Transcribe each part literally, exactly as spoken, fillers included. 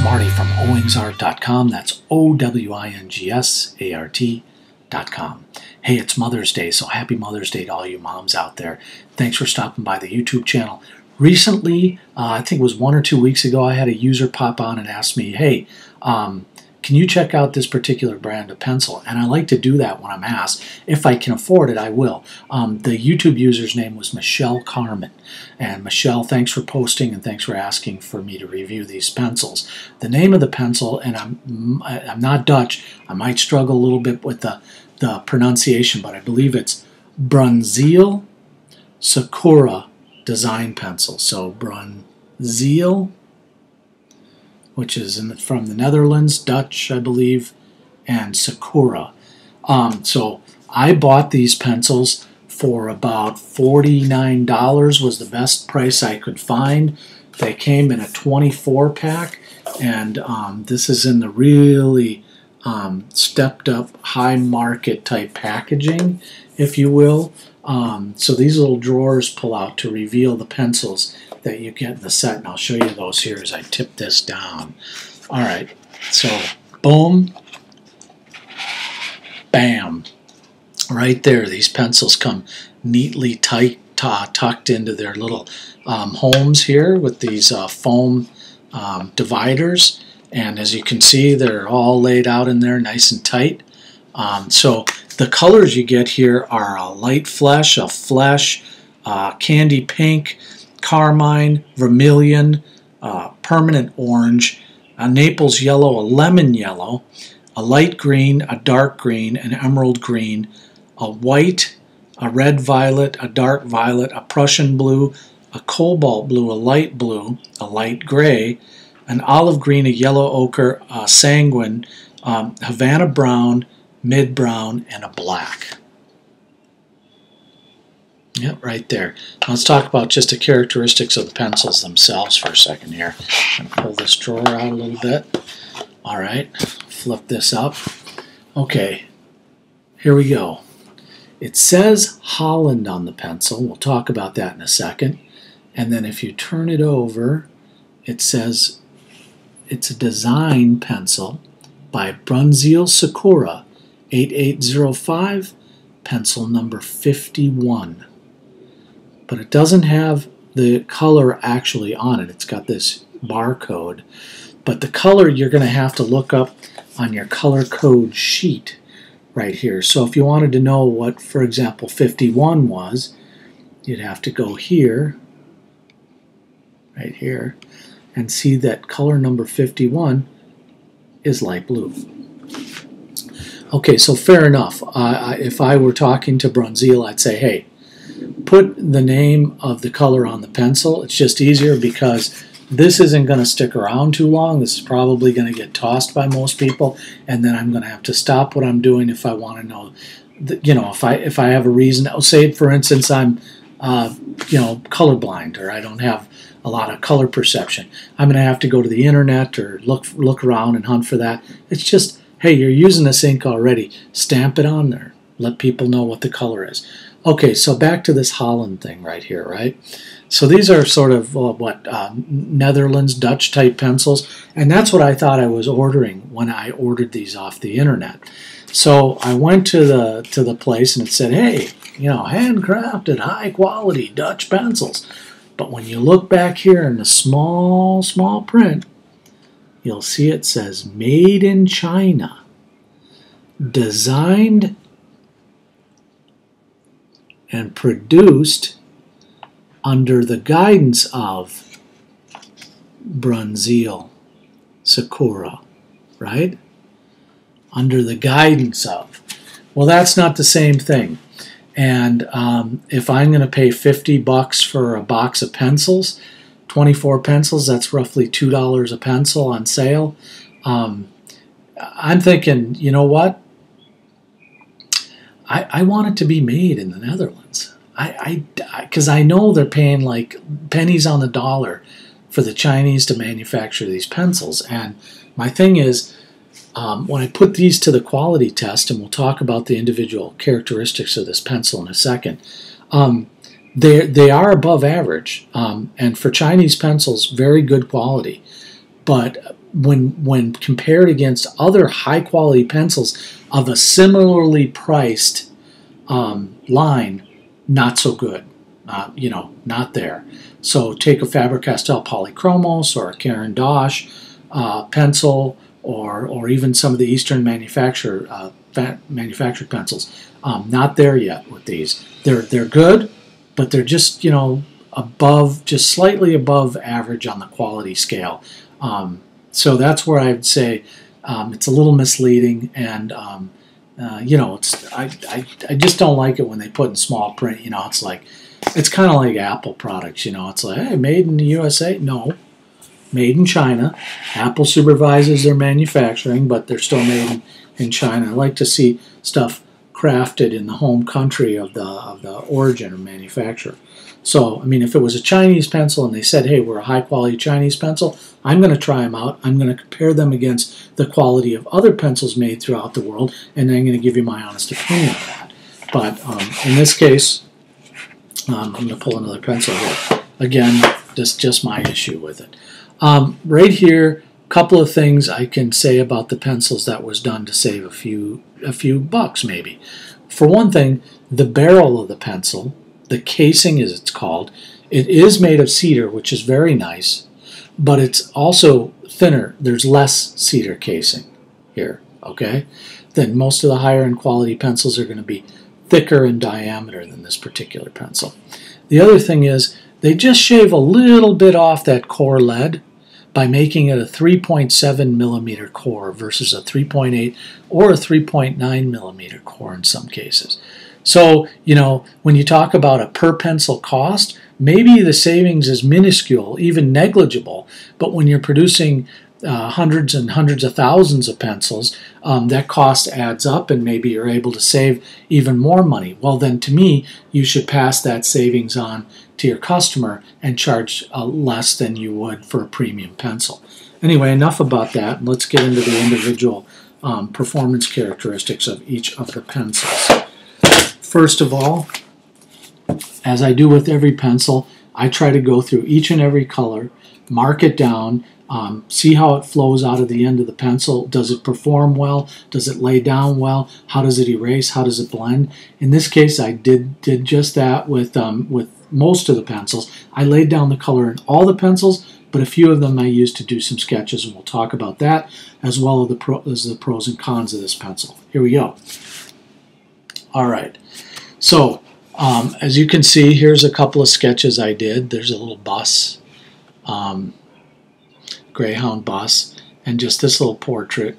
It's Marty from owings art dot com. That's O W I N G S A R T dot com. Hey, it's Mother's Day, so happy Mother's Day to all you moms out there. Thanks for stopping by the YouTube channel. Recently, uh, I think it was one or two weeks ago, I had a user pop on and ask me, hey, um, can you check out this particular brand of pencil? And I like to do that when I'm asked. If I can afford it, I will. Um, the YouTube user's name was Michelle Carmen. And Michelle, thanks for posting and thanks for asking for me to review these pencils. The name of the pencil, and I'm, I'm not Dutch, I might struggle a little bit with the, the pronunciation, but I believe it's Bruynzeel Sakura design pencil. So Bruynzeel, which is in the, from the Netherlands, Dutch, I believe, and Sakura. Um, so I bought these pencils for about forty-nine dollars was the best price I could find. They came in a twenty-four pack, and um, this is in the really um, stepped up high market type packaging, if you will. Um, so these little drawers pull out to reveal the pencils that you get in the set, and I'll show you those here as I tip this down. All right, so boom, bam, right there. These pencils come neatly tight, tucked into their little um, homes here with these uh, foam um, dividers, and as you can see, they're all laid out in there nice and tight. Um, so the colors you get here are a light flesh, a flesh, uh, candy pink, carmine, vermilion, uh, permanent orange, a Naples yellow, a lemon yellow, a light green, a dark green, an emerald green, a white, a red violet, a dark violet, a Prussian blue, a cobalt blue, a light blue, a light gray, an olive green, a yellow ochre, a sanguine, um, Havana brown, mid brown, and a black. Yep, right there. Now let's talk about just the characteristics of the pencils themselves for a second here. I'm going to pull this drawer out a little bit. All right, flip this up. Okay, here we go. It says Holland on the pencil. We'll talk about that in a second. And then if you turn it over, it says it's a design pencil by Bruynzeel Sakura, eight eight zero five, pencil number fifty-one. But it doesn't have the color actually on it. It's got this barcode. But the color you're going to have to look up on your color code sheet right here. So if you wanted to know what, for example, fifty-one was, you'd have to go here, right here, and see that color number fifty-one is light blue. Okay, so fair enough. Uh, if I were talking to Bruynzeel, I'd say, hey, put the name of the color on the pencil. It's just easier because this isn't going to stick around too long. This is probably going to get tossed by most people, and then I'm going to have to stop what I'm doing if I want to know, the, you know, if I if I have a reason. Say, for instance, I'm, uh, you know, colorblind, or I don't have a lot of color perception. I'm going to have to go to the internet or look look around and hunt for that. It's just, hey, you're using this ink already. Stamp it on there. Let people know what the color is. Okay, so back to this Holland thing right here, right? So these are sort of, uh, what, um, Netherlands, Dutch-type pencils, and that's what I thought I was ordering when I ordered these off the internet. So I went to the, to the place, and it said, hey, you know, handcrafted, high-quality Dutch pencils. But when you look back here in the small, small print, you'll see it says made in China, designed and produced under the guidance of Bruynzeel Sakura, right? Under the guidance of. Well, that's not the same thing. And um, if I'm going to pay fifty bucks for a box of pencils, twenty-four pencils, that's roughly two dollars a pencil on sale. Um, I'm thinking, you know what? I, I want it to be made in the Netherlands. I, I, because I know they're paying like pennies on the dollar for the Chinese to manufacture these pencils. And my thing is, um, when I put these to the quality test, and we'll talk about the individual characteristics of this pencil in a second, um, they they are above average. Um, and for Chinese pencils, very good quality. But when when compared against other high quality pencils of a similarly priced um, line, not so good. Uh, you know, not there. So take a Faber-Castell Polychromos or a Caran d'Ache uh, pencil, or or even some of the Eastern manufacturer uh, manufactured pencils. Um, not there yet with these. They're they're good, but they're just, you know, above, just slightly above average on the quality scale. Um, so that's where I'd say um, it's a little misleading, and um, uh, you know, it's I, I I just don't like it when they put in small print. You know, it's like, it's kind of like Apple products, you know. It's like, hey, made in the U S A? No. Made in China. Apple supervises their manufacturing, but they're still made in, in China. I like to see stuff crafted in the home country of the, of the origin or manufacturer. So, I mean, if it was a Chinese pencil and they said, hey, we're a high-quality Chinese pencil, I'm going to try them out. I'm going to compare them against the quality of other pencils made throughout the world, and then I'm going to give you my honest opinion of that. But um, in this case... Um, I'm going to pull another pencil here. Again, that's just my issue with it. Um, right here, a couple of things I can say about the pencils that was done to save a few, a few bucks maybe. For one thing, the barrel of the pencil, the casing as it's called, it is made of cedar, which is very nice, but it's also thinner. There's less cedar casing here, okay? Then most of the higher-end quality pencils are going to be thicker in diameter than this particular pencil. The other thing is they just shave a little bit off that core lead by making it a three point seven millimeter core versus a three point eight or a three point nine millimeter core in some cases. So, you know, when you talk about a per pencil cost, maybe the savings is minuscule, even negligible, but when you're producing Uh, hundreds and hundreds of thousands of pencils, um, that cost adds up, and maybe you're able to save even more money. Well, then to me, you should pass that savings on to your customer and charge uh, less than you would for a premium pencil. Anyway, enough about that. Let's get into the individual um, performance characteristics of each of the pencils. First of all, as I do with every pencil, I try to go through each and every color, mark it down, Um, see how it flows out of the end of the pencil. Does it perform well? Does it lay down well? How does it erase? How does it blend? In this case, I did did just that with um, with most of the pencils. I laid down the color in all the pencils, but a few of them I used to do some sketches, and we'll talk about that as well as the, pro as the pros and cons of this pencil. Here we go. All right. So um, as you can see, here's a couple of sketches I did. There's a little bus. Um, Greyhound bus, and just this little portrait.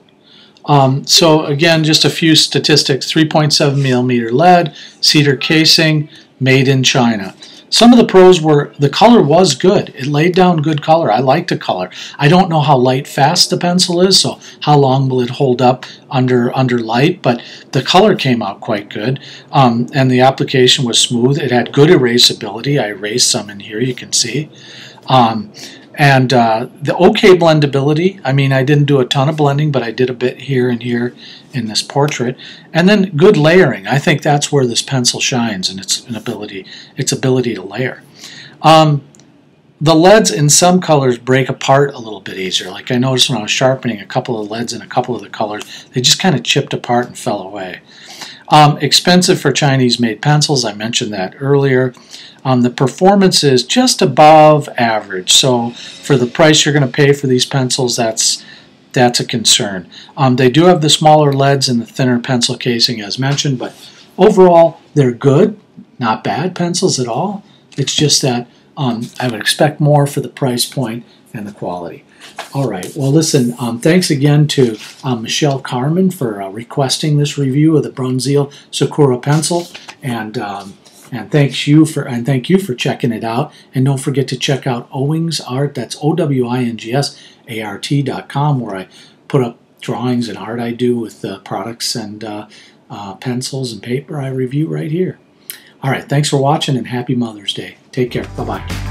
Um, so again, just a few statistics: three point seven millimeter lead, cedar casing, made in China. Some of the pros were the color was good. It laid down good color. I liked the color. I don't know how light fast the pencil is, so how long will it hold up under under light, but the color came out quite good, um, and the application was smooth. It had good erasability. I erased some in here, you can see. Um, And uh, the okay blendability, I mean, I didn't do a ton of blending, but I did a bit here and here in this portrait. And then good layering. I think that's where this pencil shines, and its an ability, its ability to layer. Um, the leads in some colors break apart a little bit easier. Like I noticed when I was sharpening a couple of leads in a couple of the colors, they just kind of chipped apart and fell away. Um, expensive for Chinese-made pencils, I mentioned that earlier. Um, the performance is just above average, so for the price you're going to pay for these pencils, that's that's a concern. Um, they do have the smaller leads and the thinner pencil casing as mentioned, but overall they're good, not bad pencils at all. It's just that um, I would expect more for the price point and the quality. All right, well, listen, um, thanks again to um, Michelle Carmen for uh, requesting this review of the Bruynzeel Sakura pencil, and um, and thanks you for and thank you for checking it out. And don't forget to check out Owings Art. That's O W I N G S A R T dot com, where I put up drawings and art I do with uh, products and uh, uh, pencils and paper I review right here. All right, thanks for watching, and happy Mother's Day. Take care. Bye bye.